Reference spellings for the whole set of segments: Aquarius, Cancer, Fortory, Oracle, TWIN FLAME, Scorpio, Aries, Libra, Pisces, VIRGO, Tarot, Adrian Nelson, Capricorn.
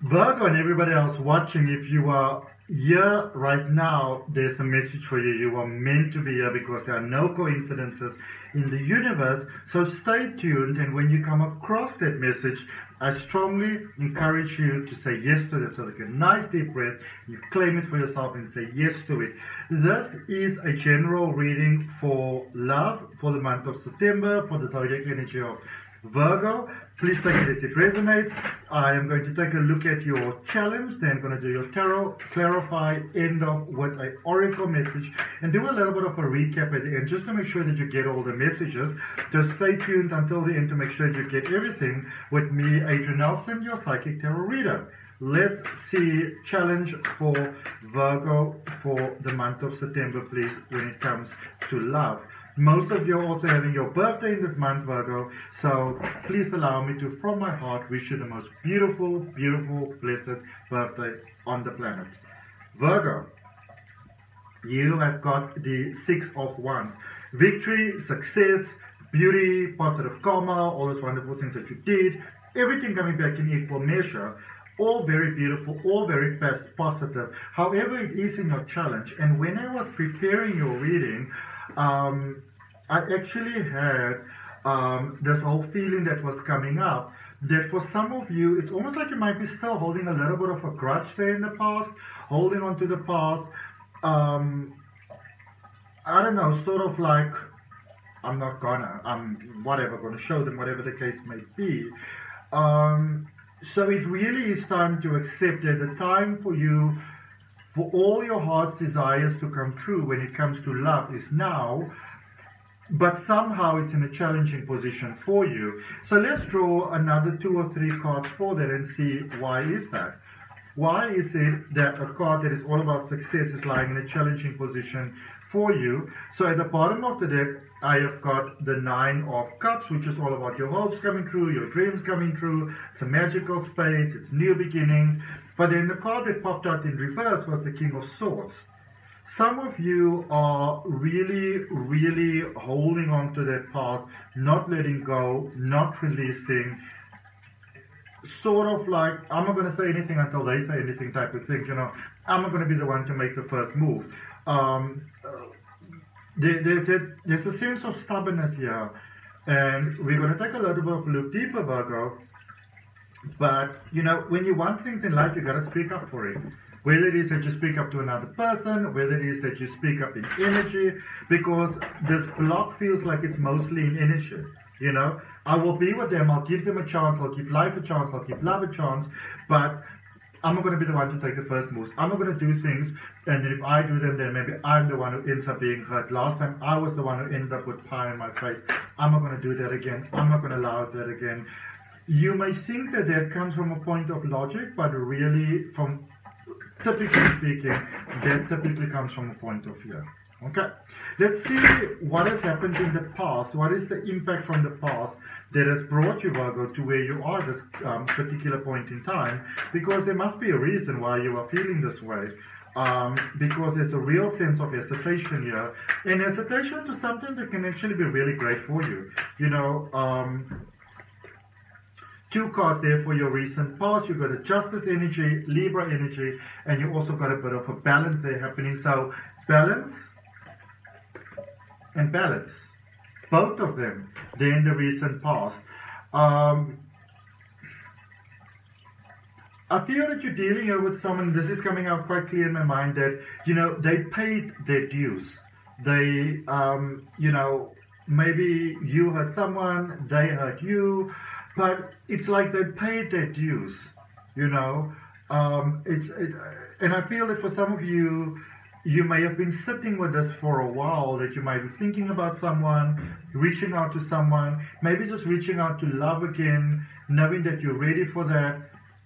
Virgo and everybody else watching, if you are here right now, there's a message for you. You are meant to be here because there are no coincidences in the universe. So stay tuned, and when you come across that message, I strongly encourage you to say yes to that. So take a nice deep breath, you claim it for yourself and say yes to it. This is a general reading for love for the month of September, for the zodiac energy of Virgo. Please take it as it resonates. I am going to take a look at your challenge, then I'm going to do your tarot, clarify, end off with an oracle message, and do a little bit of a recap at the end just to make sure that you get all the messages. Just stay tuned until the end to make sure that you get everything with me, Adrian Nelson, your psychic tarot reader. Let's see challenge for Virgo for the month of September, please, when it comes to love. Most of you are also having your birthday in this month, Virgo, so please allow me to, from my heart, wish you the most beautiful, beautiful, blessed birthday on the planet. Virgo, you have got the Six of Wands. Victory, success, beauty, positive karma, all those wonderful things that you did, everything coming back in equal measure. All very beautiful, all very positive. However, it is in your challenge. And when I was preparing your reading, I actually had this whole feeling that was coming up that for some of you, it's almost like you might be still holding a little bit of a grudge there in the past, holding on to the past. I don't know, sort of like, I'm not gonna, I'm whatever, gonna show them, whatever the case may be. So it really is time to accept that the time for you, for all your heart's desires to come true when it comes to love is now, but somehow it's in a challenging position for you. So let's draw another 2 or 3 cards for that and see why is that. Why is it that a card that is all about success is lying in a challenging position for you? So at the bottom of the deck, I have got the 9 of Cups, which is all about your hopes coming true, your dreams coming true. It's a magical space, it's new beginnings. But then the card that popped out in reverse was the King of Swords. Some of you are really, really holding on to that past, not letting go, not releasing. Sort of like, I'm not going to say anything until they say anything type of thing, you know. I'm not going to be the one to make the first move. There's a sense of stubbornness here. And we're going to take a little bit of a look deeper, Virgo. But, you know, when you want things in life, you got to speak up for it. Whether it is that you speak up to another person, whether it is that you speak up in energy, because this block feels like it's mostly in energy. You know, I will be with them, I'll give them a chance, I'll give life a chance, I'll give love a chance, but I'm not going to be the one to take the first moves. I'm not going to do things, and if I do them, then maybe I'm the one who ends up being hurt. Last time, I was the one who ended up with pie in my face. I'm not going to do that again. I'm not going to allow that again. You may think that that comes from a point of logic, but really, from typically speaking, that typically comes from a point of fear. Okay, let's see what has happened in the past. What is the impact from the past that has brought you, Virgo, to where you are at this particular point in time? Because there must be a reason why you are feeling this way. Because there's a real sense of hesitation here. And hesitation to something that can actually be really great for you. You know, 2 cards there for your recent past. You've got a Justice energy, Libra energy, and you also got a bit of a balance there happening. So, balance and balance, both of them, they're in the recent past. I feel that you're dealing here with someone, this is coming out quite clear in my mind, that, you know, they paid their dues. They, you know, maybe you hurt someone, they hurt you, but it's like they paid their dues, you know. And I feel that for some of you, you may have been sitting with this for a while, that you might be thinking about someone, reaching out to someone, maybe just reaching out to love again, knowing that you're ready for that,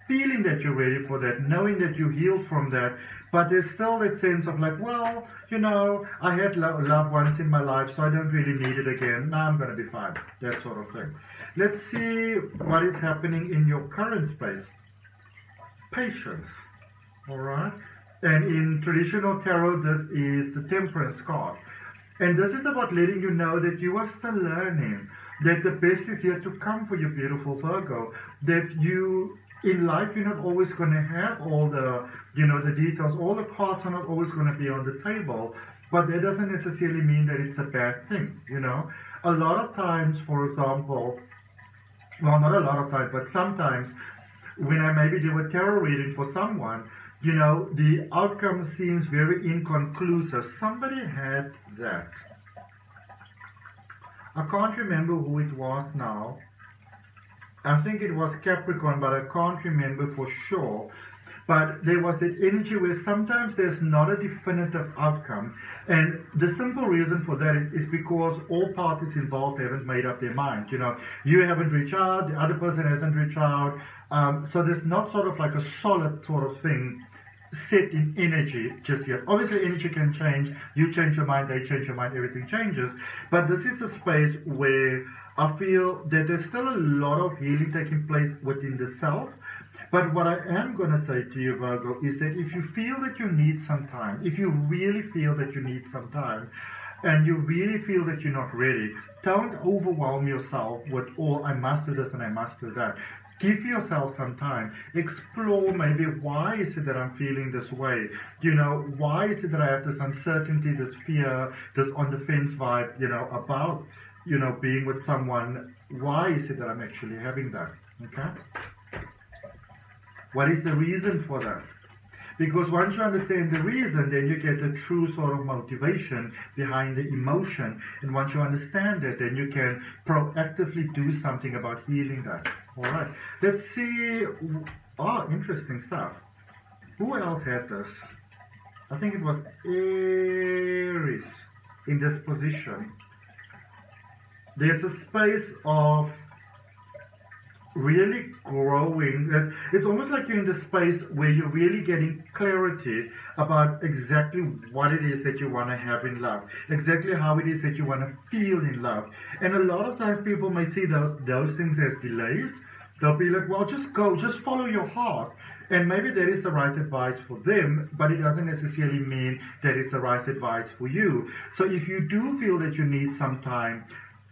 feeling that you're ready for that, knowing that you healed from that, but there's still that sense of like, well, you know, I had love once in my life, so I don't really need it again. Now I'm going to be fine, that sort of thing. Let's see what is happening in your current space. Patience, all right? And in traditional tarot, this is the Temperance card. And this is about letting you know that you are still learning, that the best is yet to come for you, beautiful Virgo, that you in life, you're not always going to have all the, the details. All the cards are not always going to be on the table, but that doesn't necessarily mean that it's a bad thing, A lot of times, for example, well, not a lot of times, but sometimes when I maybe do a tarot reading for someone, the outcome seems very inconclusive. Somebody had that. I can't remember who it was now. I think it was Capricorn, but I can't remember for sure. But there was that energy where sometimes there's not a definitive outcome. And the simple reason for that is because all parties involved haven't made up their mind. You haven't reached out, the other person hasn't reached out. So there's not sort of like a solid sort of thing set in energy just yet. Obviously, energy can change. You change your mind, they change your mind, everything changes. But this is a space where I feel that there's still a lot of healing taking place within the self. But what I am going to say to you, Virgo, is that if you feel that you need some time, if you really feel that you need some time, and you really feel that you're not ready, don't overwhelm yourself with, oh, I must do this and I must do that. Give yourself some time. Explore maybe why is it that I'm feeling this way? Why is it that I have this uncertainty, this fear, this on-the-fence vibe, about being with someone? Why is it that I'm actually having that? Okay? What is the reason for that? Because once you understand the reason, then you get the true sort of motivation behind the emotion. And once you understand that, then you can proactively do something about healing that. All right. Let's see. Oh, interesting stuff. Who else had this? I think it was Aries in this position. There's a space of really growing. It's almost like you're in the space where you're really getting clarity about exactly what it is that you want to have in love, exactly how it is that you want to feel in love. And a lot of times people may see those things as delays. They'll be like, well, just go, just follow your heart. And maybe that is the right advice for them, but it doesn't necessarily mean that it's the right advice for you. So if you do feel that you need some time,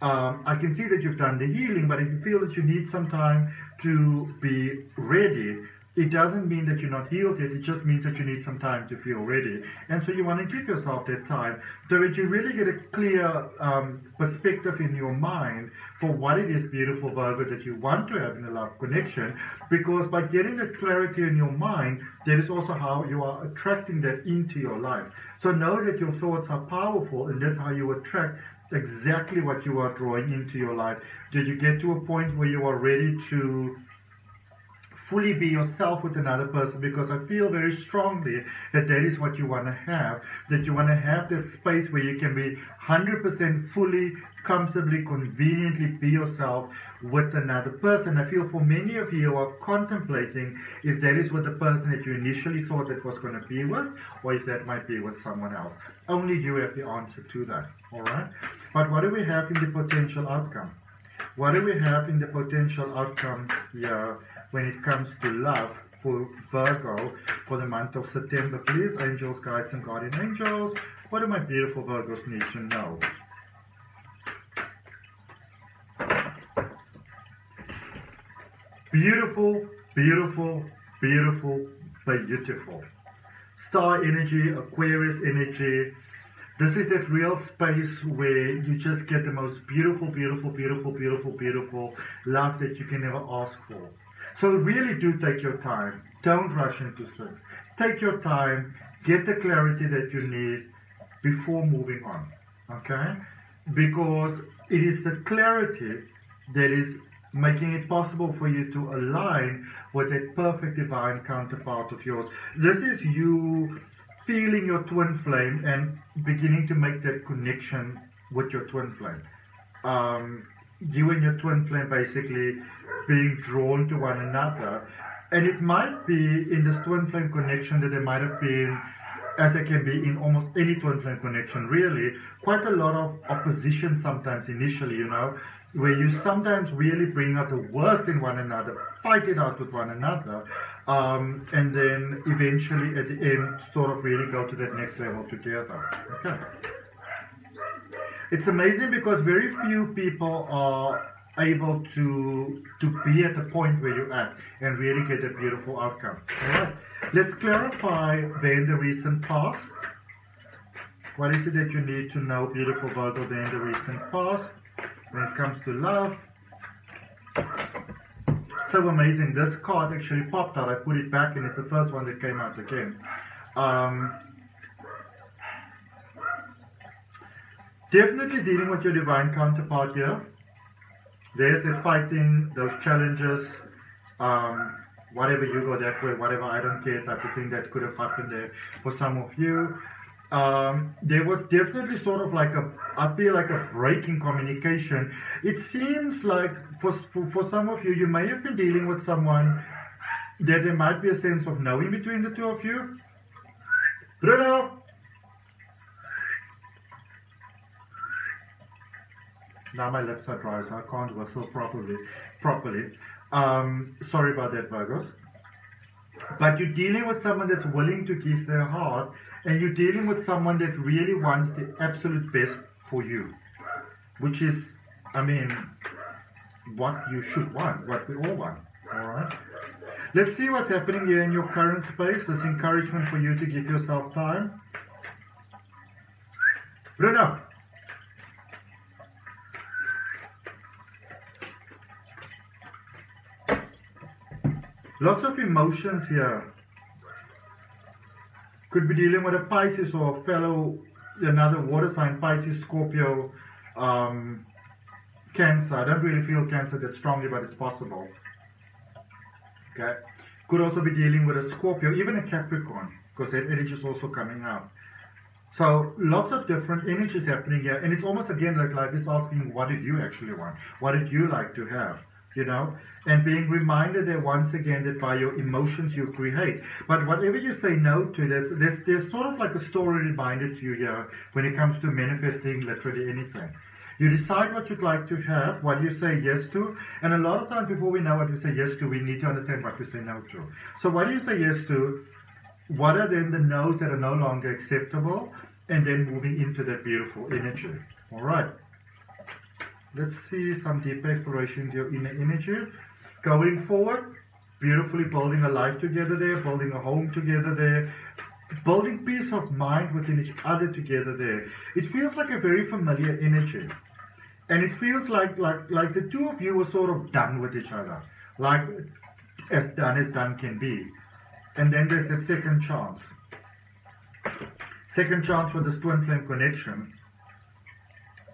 I can see that you've done the healing, but if you feel that you need some time to be ready, it doesn't mean that you're not healed yet. It just means that you need some time to feel ready. And so you want to give yourself that time so that you really get a clear perspective in your mind for what it is, beautiful Virgo, that you want to have in a love connection. Because by getting that clarity in your mind, that is also how you are attracting that into your life. So know that your thoughts are powerful, and that's how you attract exactly what you are drawing into your life. Did you get to a point where you are ready to fully be yourself with another person? Because I feel very strongly that that is what you want to have, that you want to have that space where you can be 100% fully, comfortably, conveniently be yourself with another person. I feel for many of you are contemplating if that is with the person that you initially thought it was going to be with, or if that might be with someone else. Only you have the answer to that, all right? But what do we have in the potential outcome? What do we have in the potential outcome here when it comes to love for Virgo for the month of September? Please, angels, guides, and guardian angels, what do my beautiful Virgos need to know? Beautiful, beautiful, beautiful, beautiful. Star energy, Aquarius energy. This is that real space where you just get the most beautiful, beautiful, beautiful, beautiful, beautiful love that you can never ask for. So really do take your time. Don't rush into things. Take your time. Get the clarity that you need before moving on. Okay? Because it is the clarity that is making it possible for you to align with that perfect divine counterpart of yours. This is you feeling your twin flame and beginning to make that connection with your twin flame. You and your twin flame basically being drawn to one another. And it might be in this twin flame connection that there might have been, as it can be in almost any twin flame connection really, quite a lot of opposition sometimes initially, where you sometimes really bring out the worst in one another, fight it out with one another, and then eventually at the end sort of really go to that next level together. Okay. It's amazing because very few people are able to be at the point where you're at and really get a beautiful outcome. All right, let's clarify then the recent past. What is it that you need to know, beautiful Virgo, then the recent past when it comes to love? So amazing, this card actually popped out. I put it back and it's the first one that came out again. Definitely dealing with your divine counterpart here. There's the fighting, those challenges, whatever, you go that way, whatever, I don't care type of thing that could have happened there for some of you. There was definitely sort of like a, I feel like a break in communication. It seems like for some of you, you may have been dealing with someone that there might be a sense of knowing between the two of you. Bruno! Now my lips are dry, so I can't whistle properly. Sorry about that, Virgos. But you're dealing with someone that's willing to give their heart, and you're dealing with someone that really wants the absolute best for you, which is, I mean, what you should want, what we all want, all right? Let's see what's happening here in your current space. There's encouragement for you to give yourself time. Bruno! Lots of emotions here. Could be dealing with a Pisces or a fellow, another water sign, Pisces, Scorpio, Cancer. I don't really feel Cancer that strongly, but it's possible. Okay. Could also be dealing with a Scorpio, even a Capricorn, because that energy is also coming out. So lots of different energies happening here. And it's almost again like life is asking, what did you actually want? What did you like to have? You know, and being reminded that once again that by your emotions you create. But whatever you say no to, there's sort of like a story reminded to you here when it comes to manifesting literally anything. You decide what you'd like to have, what you say yes to, and a lot of times before we know what we say yes to, we need to understand what we say no to. So what do you say yes to? What are then the no's that are no longer acceptable? And then moving into that beautiful energy. All right. Let's see some deep exploration of your inner energy. Going forward, beautifully building a life together there, building a home together there, building peace of mind within each other together there. It feels like a very familiar energy. And it feels like the two of you were sort of done with each other. Like as done can be. And then there's that second chance. Second chance for this twin flame connection.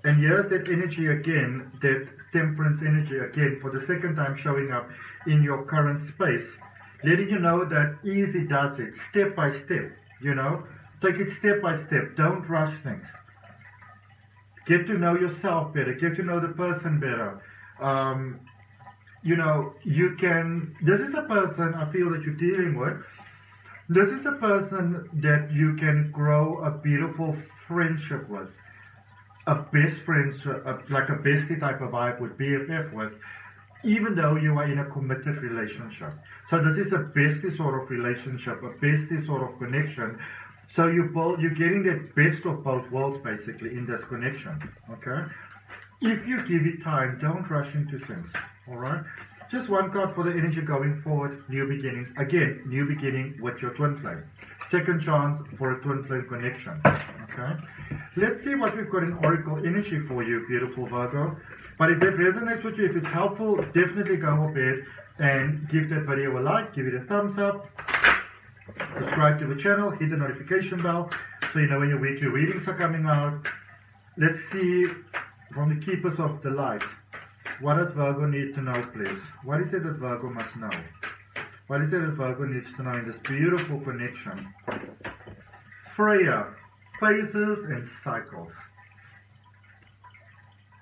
And here's that energy again, that temperance energy again, for the second time showing up in your current space, letting you know that easy does it, step by step, you know, take it step by step, don't rush things. Get to know yourself better, get to know the person better. You know, you can, this is a person I feel that you're dealing with. This is a person that you can grow a beautiful friendship with. A best friend, like a bestie type of vibe with BFF with, even though you are in a committed relationship. So this is a bestie sort of relationship, a bestie sort of connection. So you're getting that best of both worlds basically in this connection, okay? If you give it time, don't rush into things, all right? Just one card for the energy going forward, new beginnings. Again, new beginning with your twin flame. Second chance for a twin flame connection, okay? Let's see what we've got in Oracle energy for you, beautiful Virgo. But if that resonates with you, if it's helpful, definitely go up ahead and give that video a like, give it a thumbs up, subscribe to the channel, hit the notification bell, so you know when your weekly readings are coming out. Let's see from the keepers of the light. What does Virgo need to know, please? What is it that Virgo must know? What is it that Virgo needs to know in this beautiful connection? Freya. Phases and cycles.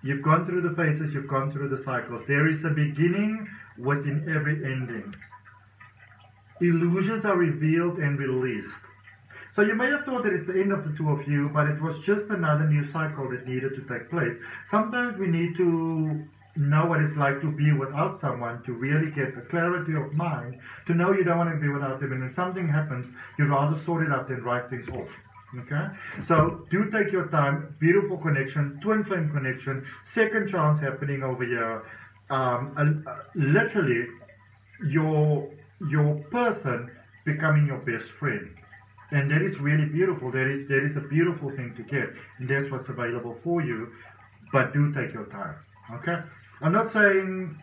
You've gone through the phases, you've gone through the cycles. There is a beginning within every ending. Illusions are revealed and released. So you may have thought that it's the end of the two of you, but it was just another new cycle that needed to take place. Sometimes we need to know what it's like to be without someone, to really get a clarity of mind, to know you don't want to be without them, and when something happens, you'd rather sort it out than write things off. Okay, so do take your time. Beautiful connection, twin flame connection, second chance happening over here. literally your person becoming your best friend. And that is really beautiful. That is a beautiful thing to get. And that's what's available for you. But do take your time. Okay? I'm not saying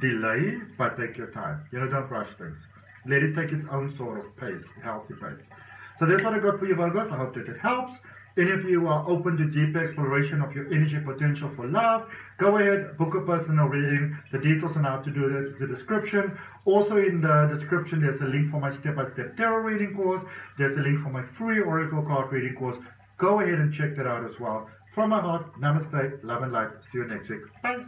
delay, but take your time. You know, don't rush things. Let it take its own sort of pace, healthy pace. So that's what I got for you, Virgos. I hope that it helps. And if you are open to deep exploration of your energy potential for love, go ahead, book a personal reading. The details on how to do that is the description. Also in the description, there's a link for my step-by-step tarot reading course. There's a link for my free oracle card reading course. Go ahead and check that out as well. From my heart, namaste, love and light. See you next week. Bye.